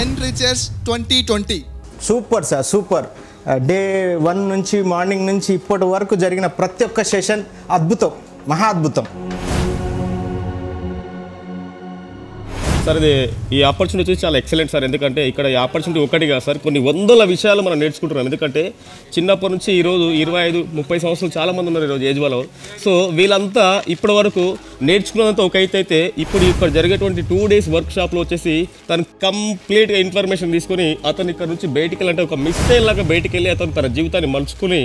Enrichers 2020. Super sir, super. Day 1 nunchi, morning nunchi, ippati varaku jarigina prati okka session adbhutam, maha adbhutam. Sir, this opportunity is excellent, sir. Because here, opportunity is one, sir. Konni vandala vishayalu mana nechukuntunnam. Endukante chinnappudu nunchi ee roju 25 30 samvatsalu chaala mandi unnaru ee roju age vallu. So veellantha ippadi varaku నేర్చుకున్నంత ఒకైతే ఇప్పుడు ఇక్కడ జరిగేటువంటి 2 days work shop లో వచ్చేసి తన complete గా information తీసుకొని అతను ఇక్కడ నుంచి బయటికి వెళ్ళంటే ఒక మిస్టేక్ లాగా బయటికి వెళ్ళి అతను తన జీవితాన్ని మలుచుకుని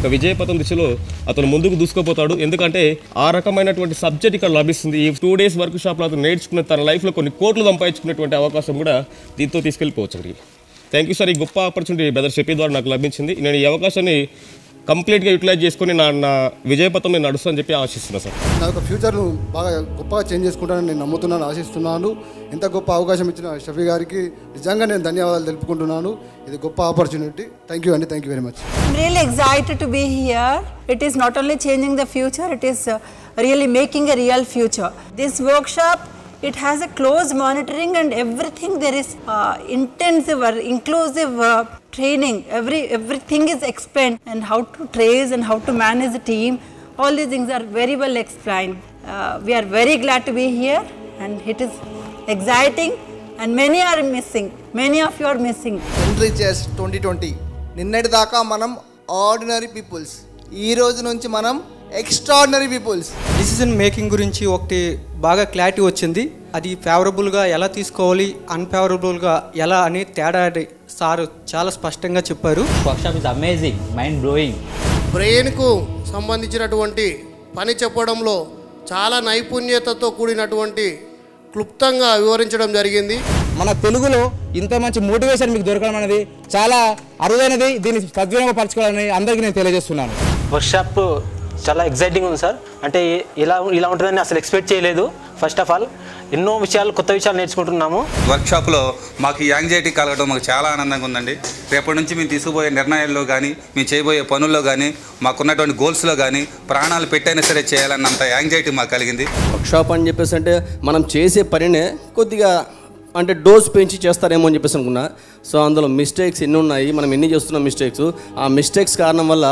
ఒక విజయపథం దిశలో అతను ముందుకు దూసుకుపోతాడు. ఎందుకంటే ఆ రకమైనటువంటి సబ్జెక్ట్ ఇక్కడ లభిస్తుంది. ఈ 2 days వర్క్ షాప్ లో అతను నేర్చుకున్న తన లైఫ్ లో కొన్ని కోట్లు సంపాదించుకునేటువంటి అవకాశం కూడా దీంతో తీసుకెళ్ళిపోవచ్చు. థ్యాంక్ యూ సార్, ఈ గొప్ప ఆపర్చునిటీ బ్రదర్ చెప్పి ద్వారా నాకు లభించింది. నేను ఈ అవకాశాన్ని కంప్లీట్గా యూటిలైజ్ చేసుకుని నా విజయపథం నేను నడుస్తా అని చెప్పి ఆశిస్తున్నాను సార్. నా యొక్క ఫ్యూచర్ను బాగా గొప్పగా చేంజ్ చేసుకుంటానని నేను నమ్ముతున్నాను, ఆశిస్తున్నాను. ఇంత గొప్ప అవకాశం ఇచ్చిన షఫీ గారికి నిజంగా నేను ధన్యవాదాలు తెలుపుకుంటున్నాను. ఇది గొప్ప ఆపర్చునిటీ. థ్యాంక్ యూ అండి, thank you very much. I'm really excited to be here. It is not only changing the future, it is really making a real future. This workshop it has a close monitoring and everything. There is intensive or inclusive training. Everything is explained, and how to trace and how to manage a team, all these things are very well explained. We are very glad to be here, and it is exciting, and many are missing, many of you are missing. Enrichers 2020 ninnadi daaka manam ordinary peoples, ee roju nunchi manam extraordinary peoples. Decision making గురించి ఒకటి బాగా clarity వచ్చింది. అది ఫేవరబుల్గా ఎలా తీసుకోవాలి, అన్ఫేవరబుల్గా ఎలా అని తేడా సార్ చాలా స్పష్టంగా చెప్పారు. Workshop is amazing, mind blowing. బ్రెయిన్కు సంబంధించినటువంటి పని చెప్పడంలో చాలా నైపుణ్యతతో కూడినటువంటి క్లుప్తంగా వివరించడం జరిగింది. మన తెలుగులో ఇంత మంచి మోటివేషన్ మీకు దొరకడం అనేది చాలా అరుదైనది. దీన్ని సద్వినియోగపరచుకోవాలని అందరికీ నేను తెలియజేస్తున్నాను. వర్క్షాప్ చాలా ఎక్సైటింగ్ ఉంది సార్. అంటే ఇలా ఉంటుందని అసలు ఎక్స్పెక్ట్ చేయలేదు. ఫస్ట్ ఆఫ్ ఆల్ ఎన్నో విషయాలు, కొత్త విషయాలు నేర్చుకుంటున్నాము. వర్క్షాప్లో మాకు ఈ యాంగ్జైటీ కలగడం మాకు చాలా ఆనందంగా ఉందండి. రేపటి నుంచి మేము తీసుకుపోయే నిర్ణయాల్లో కానీ, మేము చేయబోయే పనుల్లో కానీ, మాకున్నటువంటి గోల్స్లో కానీ ప్రాణాలు పెట్టైనా సరే చేయాలన్నంత యాంగ్జైటీ మాకు కలిగింది. వర్క్షాప్ అని చెప్పేసి అంటే మనం చేసే పనినే కొద్దిగా అంటే డోస్ పెంచి చేస్తారేమో అని చెప్పేసి అనుకున్నా. సో అందులో మిస్టేక్స్ ఎన్ని ఉన్నాయి, మనం ఎన్ని చేస్తున్నాం మిస్టేక్స్, ఆ మిస్టేక్స్ కారణం వల్ల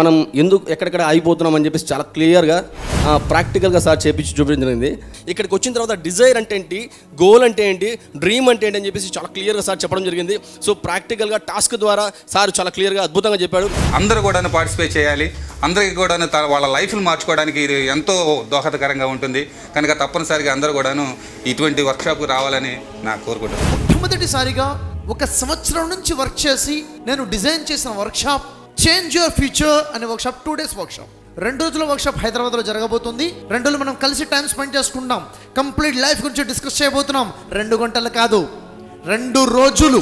మనం ఎందుకు ఎక్కడెక్కడ ఆగిపోతున్నాం అని చెప్పేసి చాలా క్లియర్గా ప్రాక్టికల్గా సార్ చేపించి చూపించడం జరిగింది. ఇక్కడికి వచ్చిన తర్వాత డిజైర్ అంటే ఏంటి, గోల్ అంటే ఏంటి, డ్రీమ్ అంటే ఏంటి అని చెప్పేసి చాలా క్లియర్గా సార్ చెప్పడం జరిగింది. సో ప్రాక్టికల్గా టాస్క్ ద్వారా సార్ చాలా క్లియర్గా అద్భుతంగా చెప్పాడు. అందరూ కూడా పార్టిసిపేట్ చేయాలి, అందరికీ కూడా వాళ్ళ లైఫ్ను మార్చుకోవడానికి ఇది ఎంతో దోహదకరంగా ఉంటుంది. కనుక తప్పనిసరిగా అందరూ కూడాను ఇటువంటి వర్క్షాప్కి రావాలని నా కోరుకుంటున్నాను. మొట్టమొదటిసారిగా 1 సంవత్సరం నుంచి వర్క్ చేసి నేను డిజైన్ చేసిన వర్క్షాప్ చేంజ్ యువర్ ఫ్యూచర్ అనే వర్క్షాప్ 2 days వర్క్షాప్. 2 రోజుల వర్క్షాప్ హైదరాబాద్లో జరగబోతుంది. 2 రోజులు మనం కలిసి టైం స్పెండ్ చేసుకుంటాం. కంప్లీట్ లైఫ్ గురించి డిస్కస్ చేయబోతున్నాం. 2 గంటలు కాదు, 2 రోజులు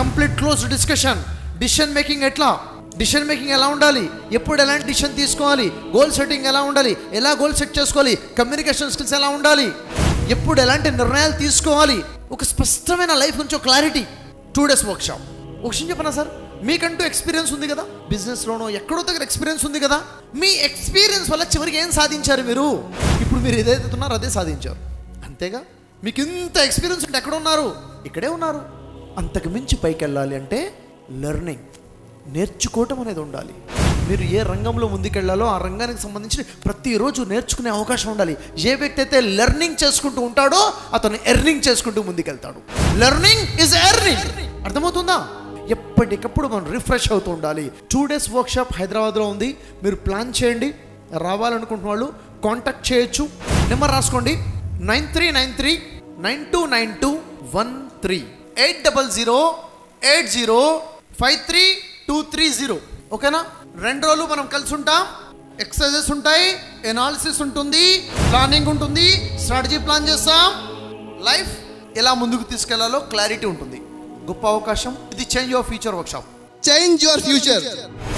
complete close discussion. Decision making ఎట్లా, డిసిషన్ మేకింగ్ ఎలా ఉండాలి, ఎప్పుడు ఎలాంటి డిసిషన్ తీసుకోవాలి, గోల్ సెట్టింగ్ ఎలా ఉండాలి, ఎలా గోల్ సెట్ చేసుకోవాలి, కమ్యూనికేషన్ స్కిల్స్ ఎలా ఉండాలి, ఎప్పుడు ఎలాంటి నిర్ణయాలు తీసుకోవాలి, ఒక స్పష్టమైన లైఫ్ గురించి క్లారిటీ. 2 days workshop. ఒక విషయం చెప్పనా సార్, మీకంటూ ఎక్స్పీరియన్స్ ఉంది కదా, బిజినెస్లోనో ఎక్కడో దగ్గర ఎక్స్పీరియన్స్ ఉంది కదా, మీ ఎక్స్పీరియన్స్ వల్ల చివరికి ఏం సాధించారు మీరు? ఇప్పుడు మీరు ఏదైతే ఉన్నారో అదే సాధించారు, అంతేగా. మీకు ఇంత ఎక్స్పీరియన్స్ ఉంటే ఎక్కడ ఉన్నారు? ఇక్కడే ఉన్నారు. అంతకు మించి పైకి వెళ్ళాలి అంటే లెర్నింగ్, నేర్చుకోవటం అనేది ఉండాలి. మీరు ఏ రంగంలో ముందుకెళ్ళాలో ఆ రంగానికి సంబంధించి ప్రతిరోజు నేర్చుకునే అవకాశం ఉండాలి. ఏ వ్యక్తి అయితే లెర్నింగ్ చేసుకుంటూ ఉంటాడో అతను ఎర్నింగ్ చేసుకుంటూ ముందుకెళ్తాడు. లెర్నింగ్ ఈజ్ ఎర్నింగ్, అర్థమవుతుందా? ఎప్పటికప్పుడు మనం రిఫ్రెష్ అవుతూ ఉండాలి. 2 days వర్క్షాప్ హైదరాబాద్లో ఉంది. మీరు ప్లాన్ చేయండి. రావాలనుకుంటున్న వాళ్ళు కాంటాక్ట్ చేయొచ్చు. నెంబర్ రాసుకోండి, 9393929213 8008053230. ఓకేనా? 2 రోజులు మనం కలిసి ఉంటాం. ఎక్సర్సైజెస్ ఉంటాయి, ఎనాలిసిస్ ఉంటుంది, ప్లానింగ్ ఉంటుంది, స్ట్రాటజీ ప్లాన్ చేస్తాం. లైఫ్ ఎలా ముందుకు తీసుకెళ్లాలో క్లారిటీ ఉంటుంది. గొప్ప అవకాశం ఇది. Change your future workshop. Change your future.